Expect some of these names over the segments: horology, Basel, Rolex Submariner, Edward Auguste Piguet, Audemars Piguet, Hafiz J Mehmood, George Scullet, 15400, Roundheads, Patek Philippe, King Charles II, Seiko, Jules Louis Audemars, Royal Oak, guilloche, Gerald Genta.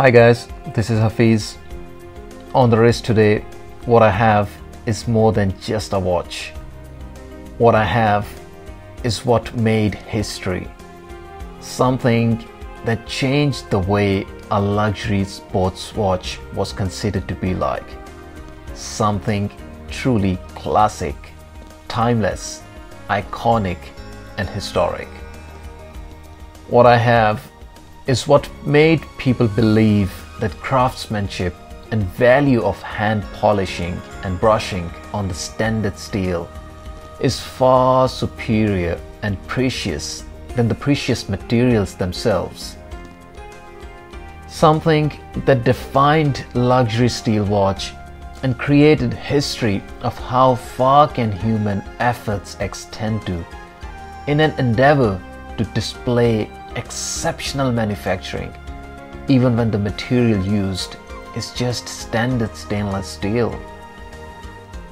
Hi guys, this is Hafiz. On the wrist today, what I have is more than just a watch. What I have is what made history. Something that changed the way a luxury sports watch was considered to be like. Something truly classic, timeless, iconic and historic. What I have is what made people believe that craftsmanship and value of hand polishing and brushing on the standard steel is far superior and precious than the precious materials themselves. Something that defined luxury steel watch and created history of how far can human efforts extend to in an endeavor to display exceptional manufacturing, even when the material used is just standard stainless steel.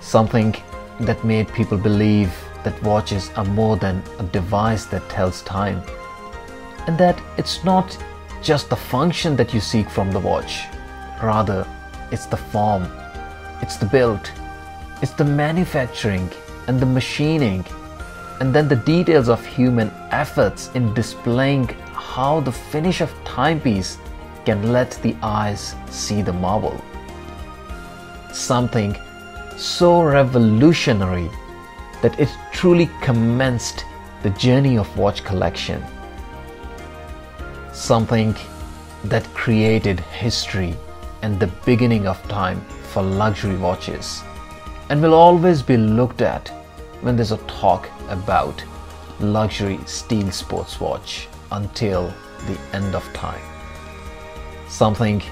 Something that made people believe that watches are more than a device that tells time, and that it's not just the function that you seek from the watch, rather it's the form, it's the build, it's the manufacturing and the machining, and then the details of human efforts in displaying how the finish of timepiece can let the eyes see the marvel. Something so revolutionary that it truly commenced the journey of watch collection. Something that created history and the beginning of time for luxury watches, and will always be looked at when there's a talk about luxury steel sports watch until the end of time. Something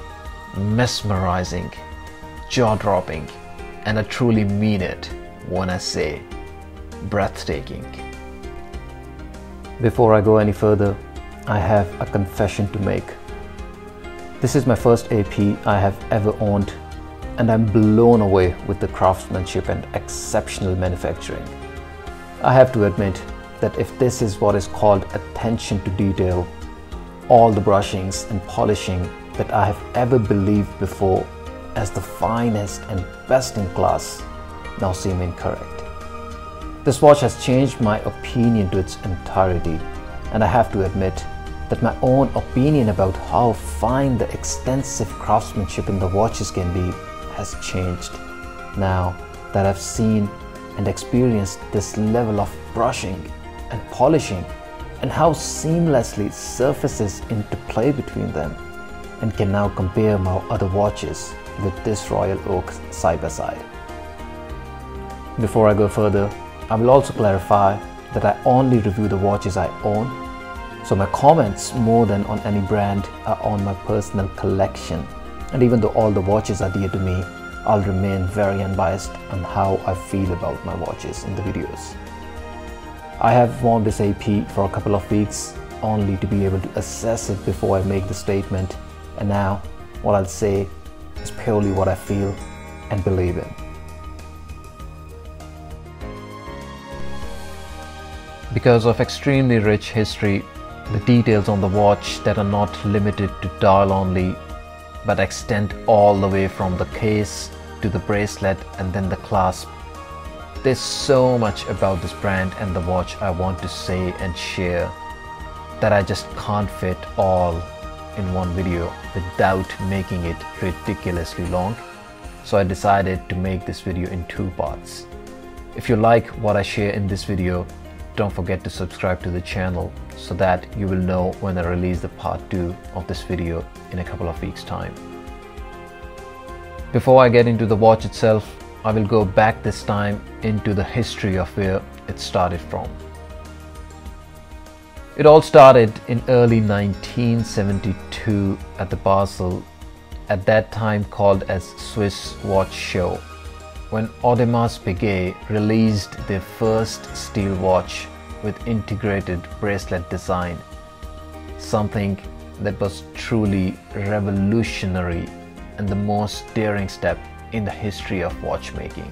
mesmerizing, jaw-dropping, and I truly mean it when I say breathtaking. Before I go any further, I have a confession to make. This is my first AP I have ever owned, and I'm blown away with the craftsmanship and exceptional manufacturing. I have to admit that if this is what is called attention to detail, all the brushings and polishing that I have ever believed before as the finest and best in class now seem incorrect. This watch has changed my opinion to its entirety, and I have to admit that my own opinion about how fine the extensive craftsmanship in the watches can be has changed now that I've seen and experienced this level of brushing and polishing and how seamlessly surfaces interplay between them, and can now compare my other watches with this Royal Oak side by side. Before I go further, I will also clarify that I only review the watches I own, so my comments more than on any brand are on my personal collection, and even though all the watches are dear to me, I'll remain very unbiased on how I feel about my watches in the videos. I have worn this AP for a couple of weeks only to be able to assess it before I make the statement, and now what I'll say is purely what I feel and believe in. Because of extremely rich history, the details on the watch that are not limited to dial only but extend all the way from the case to the bracelet and then the clasp. There's so much about this brand and the watch I want to say and share that I just can't fit all in one video without making it ridiculously long, so I decided to make this video in two parts. If you like what I share in this video, don't forget to subscribe to the channel so that you will know when I release the part 2 of this video in a couple of weeks time. Before I get into the watch itself, I will go back this time into the history of where it started from. It all started in early 1972 at the Basel, at that time called as Swiss Watch Show, when Audemars Piguet released their first steel watch with integrated bracelet design, something that was truly revolutionary and the most daring step in the history of watchmaking.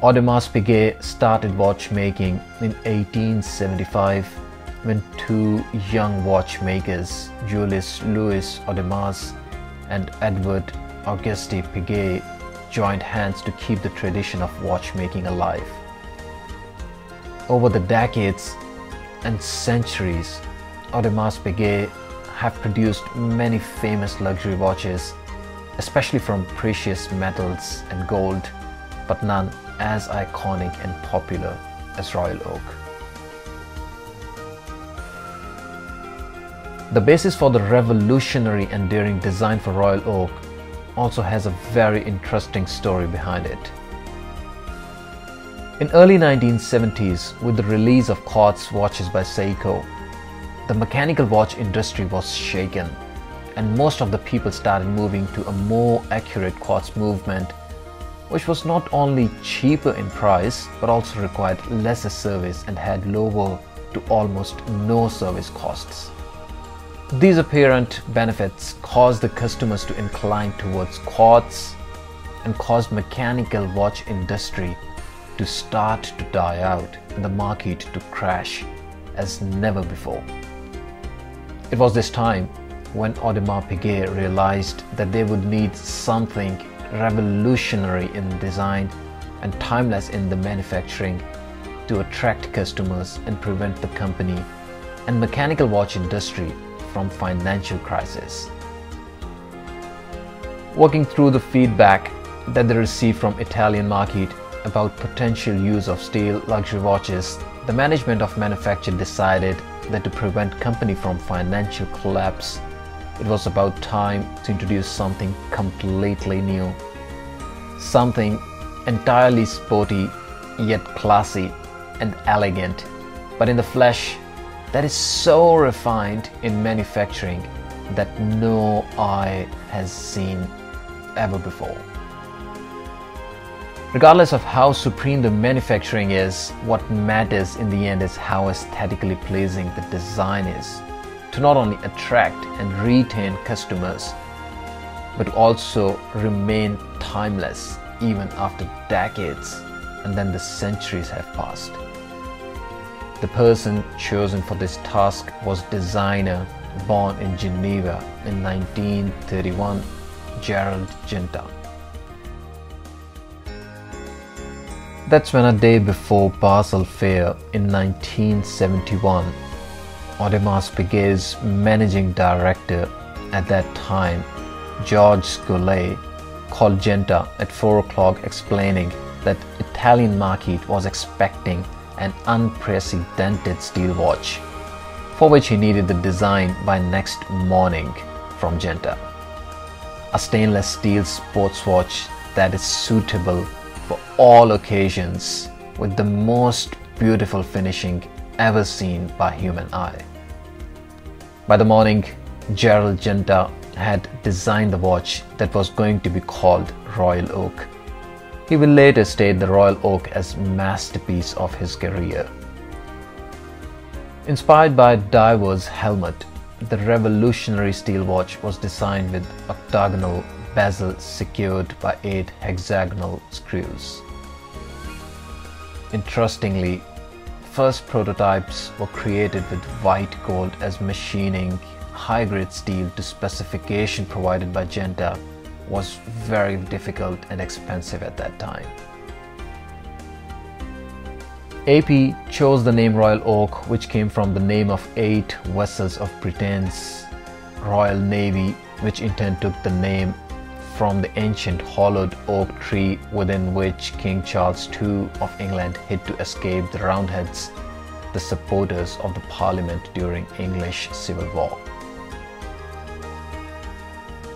Audemars Piguet started watchmaking in 1875 when two young watchmakers, Jules Louis Audemars and Edward Auguste Piguet, joined hands to keep the tradition of watchmaking alive. Over the decades and centuries, Audemars Piguet have produced many famous luxury watches, especially from precious metals and gold, but none as iconic and popular as Royal Oak. The basis for the revolutionary and daring design for Royal Oak also has a very interesting story behind it. In early 1970s, with the release of quartz watches by Seiko, the mechanical watch industry was shaken, and most of the people started moving to a more accurate quartz movement, which was not only cheaper in price but also required lesser service and had lower to almost no service costs. These apparent benefits caused the customers to incline towards quartz and caused mechanical watch industry to start to die out and the market to crash as never before. It was this time when Audemars Piguet realized that they would need something revolutionary in design and timeless in the manufacturing to attract customers and prevent the company and mechanical watch industry from financial crisis. Working through the feedback that they received from Italian market about potential use of steel luxury watches, the management of manufacture decided that to prevent company from financial collapse, it was about time to introduce something completely new, something entirely sporty yet classy and elegant, but in the flesh that is so refined in manufacturing that no eye has seen ever before. Regardless of how supreme the manufacturing is, what matters in the end is how aesthetically pleasing the design is, to not only attract and retain customers, but also remain timeless even after decades and then the centuries have passed. The person chosen for this task was designer born in Geneva in 1931, Gerald Genta. That's when, a day before Basel Fair in 1971, Audemars Piguet's managing director at that time, George Scullet, called Genta at 4 o'clock explaining that Italian market was expecting an unprecedented steel watch, for which he needed the design by next morning from Genta. A stainless steel sports watch that is suitable for all occasions with the most beautiful finishing ever seen by human eye. By the morning, Gerald Genta had designed the watch that was going to be called Royal Oak. He will later state the Royal Oak as masterpiece of his career. Inspired by diver's helmet, the revolutionary steel watch was designed with octagonal bezel secured by 8 hexagonal screws. Interestingly, first prototypes were created with white gold as machining. High-grade steel to specification provided by Genta was very difficult and expensive at that time. AP chose the name Royal Oak, which came from the name of 8 vessels of Britain's Royal Navy, which in turn took the name from the ancient hollowed oak tree within which King Charles II of England hid to escape the Roundheads, the supporters of the Parliament during English Civil War.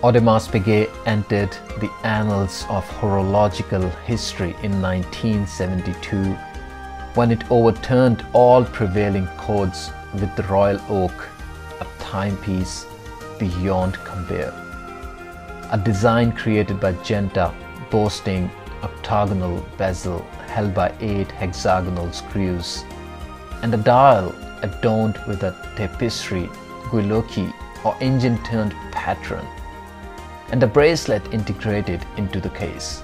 Audemars Piguet entered the annals of horological history in 1972 when it overturned all prevailing codes with the Royal Oak, a timepiece beyond compare. A design created by Genta boasting octagonal bezel held by 8 hexagonal screws and a dial adorned with a tapestry, guilloche or engine-turned pattern, and a bracelet integrated into the case.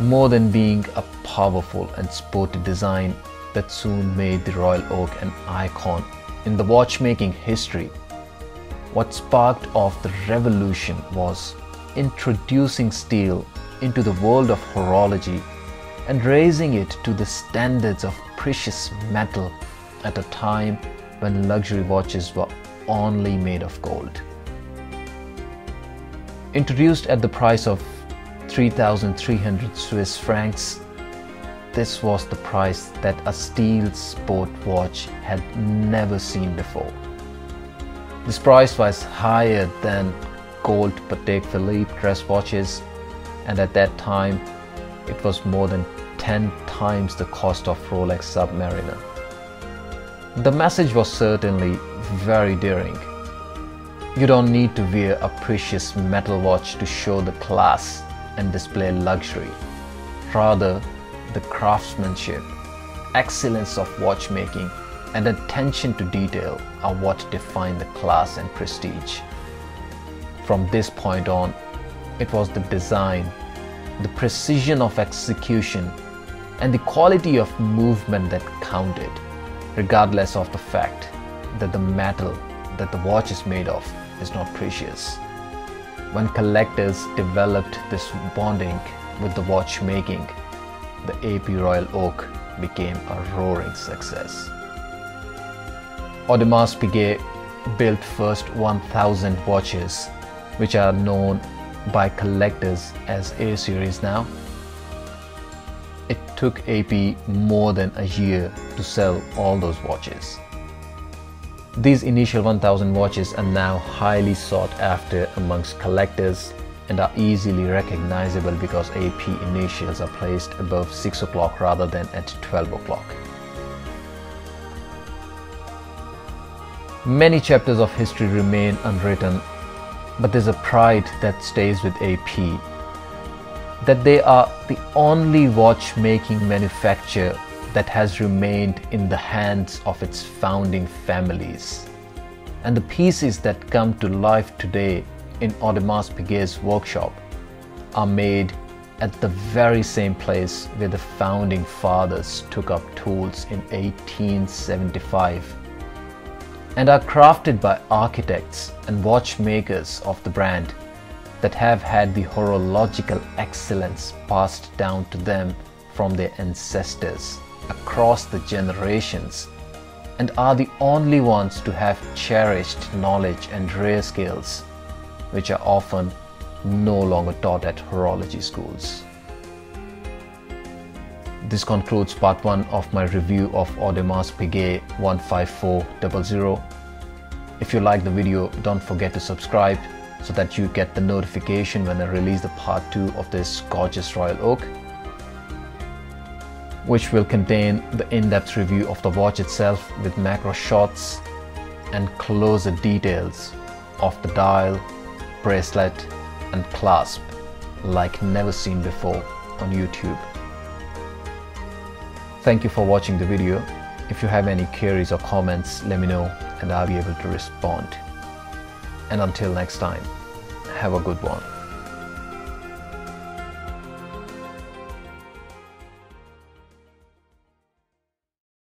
More than being a powerful and sporty design that soon made the Royal Oak an icon in the watchmaking history. What sparked off the revolution was introducing steel into the world of horology and raising it to the standards of precious metal at a time when luxury watches were only made of gold. Introduced at the price of 3,300 Swiss francs, this was the price that a steel sport watch had never seen before. This price was higher than gold Patek Philippe dress watches, and at that time it was more than 10 times the cost of Rolex Submariner. The message was certainly very daring. You don't need to wear a precious metal watch to show the class and display luxury. Rather, the craftsmanship, excellence of watchmaking, and attention to detail are what define the class and prestige. From this point on, it was the design, the precision of execution, and the quality of movement that counted, regardless of the fact that the metal that the watch is made of is not precious. When collectors developed this bonding with the watchmaking, the AP Royal Oak became a roaring success. Audemars Piguet built first 1,000 watches, which are known by collectors as A series now. It took AP more than a year to sell all those watches. These initial 1,000 watches are now highly sought after amongst collectors and are easily recognizable because AP initials are placed above 6 o'clock rather than at 12 o'clock. Many chapters of history remain unwritten, but there's a pride that stays with AP, that they are the only watchmaking manufacturer that has remained in the hands of its founding families. And the pieces that come to life today in Audemars Piguet's workshop are made at the very same place where the founding fathers took up tools in 1875 and are crafted by architects and watchmakers of the brand that have had the horological excellence passed down to them from their ancestors across the generations, and are the only ones to have cherished knowledge and rare skills which are often no longer taught at horology schools. This concludes part 1 of my review of Audemars Piguet 15400. If you like the video, don't forget to subscribe so that you get the notification when I release the part 2 of this gorgeous Royal Oak, which will contain the in-depth review of the watch itself with macro shots and closer details of the dial, bracelet and clasp like never seen before on YouTube. Thank you for watching the video. If you have any queries or comments, let me know and I'll be able to respond. And until next time, have a good one.